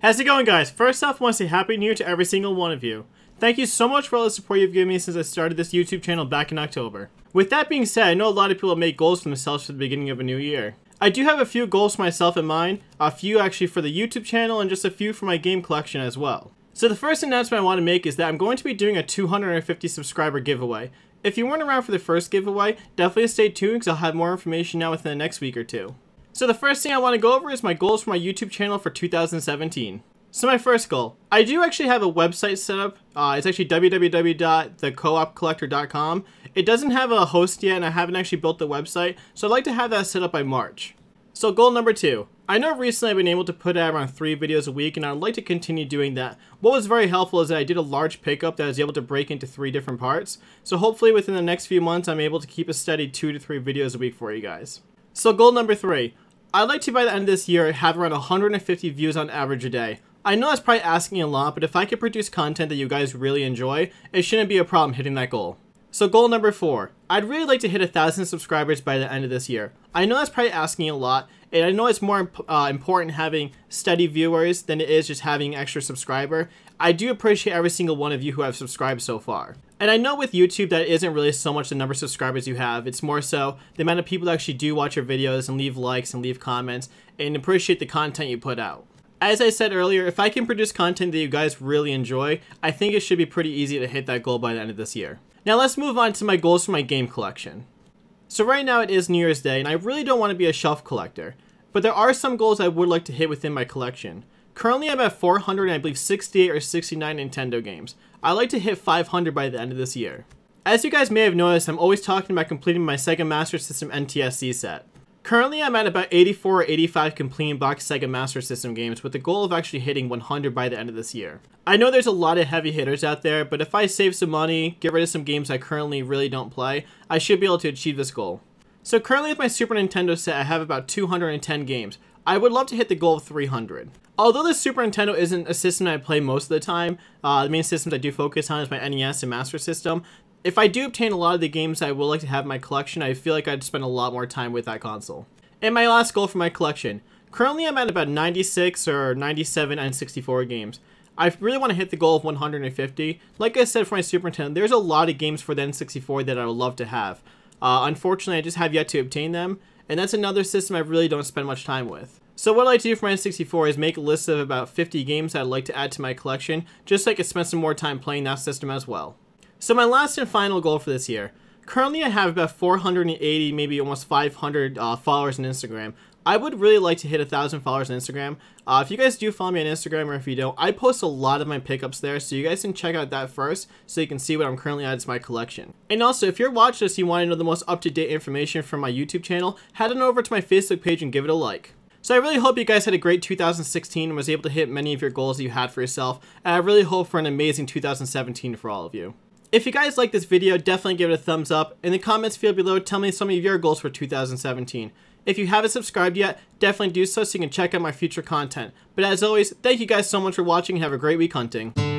How's it going, guys? First off, I want to say Happy New Year to every single one of you. Thank you so much for all the support you've given me since I started this YouTube channel back in October. With that being said, I know a lot of people make goals for themselves for the beginning of a new year. I do have a few goals for myself in mind, a few actually for the YouTube channel and just a few for my game collection as well. So the first announcement I want to make is that I'm going to be doing a 250 subscriber giveaway. If you weren't around for the first giveaway, definitely stay tuned because I'll have more information now within the next week or two. So the first thing I want to go over is my goals for my YouTube channel for 2017. So my first goal, I do actually have a website set up. It's actually www.thecoopcollector.com. It doesn't have a host yet and I haven't actually built the website, so I'd like to have that set up by March. So goal number two, I know recently I've been able to put out around 3 videos a week and I'd like to continue doing that. What was very helpful is that I did a large pickup that I was able to break into 3 different parts. So hopefully within the next few months I'm able to keep a steady 2 to 3 videos a week for you guys. So goal number 3, I'd like to by the end of this year have around 150 views on average a day. I know that's probably asking a lot, but if I could produce content that you guys really enjoy, it shouldn't be a problem hitting that goal. So goal number 4, I'd really like to hit 1,000 subscribers by the end of this year. I know that's probably asking a lot, and I know it's more important having steady viewers than it is just having an extra subscriber. I do appreciate every single one of you who have subscribed so far. And I know with YouTube that isn't really so much the number of subscribers you have, it's more so the amount of people that actually do watch your videos and leave likes and leave comments and appreciate the content you put out. As I said earlier, if I can produce content that you guys really enjoy, I think it should be pretty easy to hit that goal by the end of this year. Now let's move on to my goals for my game collection. So right now it is New Year's Day, and I really don't want to be a shelf collector, but there are some goals I would like to hit within my collection. Currently I'm at 400 and I believe 68 or 69 Nintendo games. I'd like to hit 500 by the end of this year. As you guys may have noticed, I'm always talking about completing my Sega Master System NTSC set. Currently, I'm at about 84 or 85 complete box Sega Master System games with the goal of actually hitting 100 by the end of this year. I know there's a lot of heavy hitters out there, but if I save some money, get rid of some games I currently really don't play, I should be able to achieve this goal. So currently with my Super Nintendo set, I have about 210 games. I would love to hit the goal of 300. Although the Super Nintendo isn't a system I play most of the time, the main systems I do focus on is my NES and Master System. If I do obtain a lot of the games I would like to have in my collection, I feel like I'd spend a lot more time with that console. And my last goal for my collection. Currently I'm at about 96 or 97 N64 games. I really want to hit the goal of 150. Like I said for my Super Nintendo, there's a lot of games for the N64 that I would love to have. Unfortunately I just have yet to obtain them, and that's another system I really don't spend much time with. So what I like to do for my N64 is make a list of about 50 games that I'd like to add to my collection, just so I could spend some more time playing that system as well. So my last and final goal for this year. Currently I have about 480, maybe almost 500 followers on Instagram. I would really like to hit 1,000 followers on Instagram. If you guys do follow me on Instagram, or if you don't, I post a lot of my pickups there, so you guys can check out that first so you can see what I'm currently adding to my collection. And also, if you're watching this and you want to know the most up-to-date information from my YouTube channel, head on over to my Facebook page and give it a like. So I really hope you guys had a great 2016 and was able to hit many of your goals that you had for yourself, and I really hope for an amazing 2017 for all of you. If you guys like this video, definitely give it a thumbs up. In the comments field below, tell me some of your goals for 2017. If you haven't subscribed yet, definitely do so you can check out my future content. But as always, thank you guys so much for watching and have a great week hunting.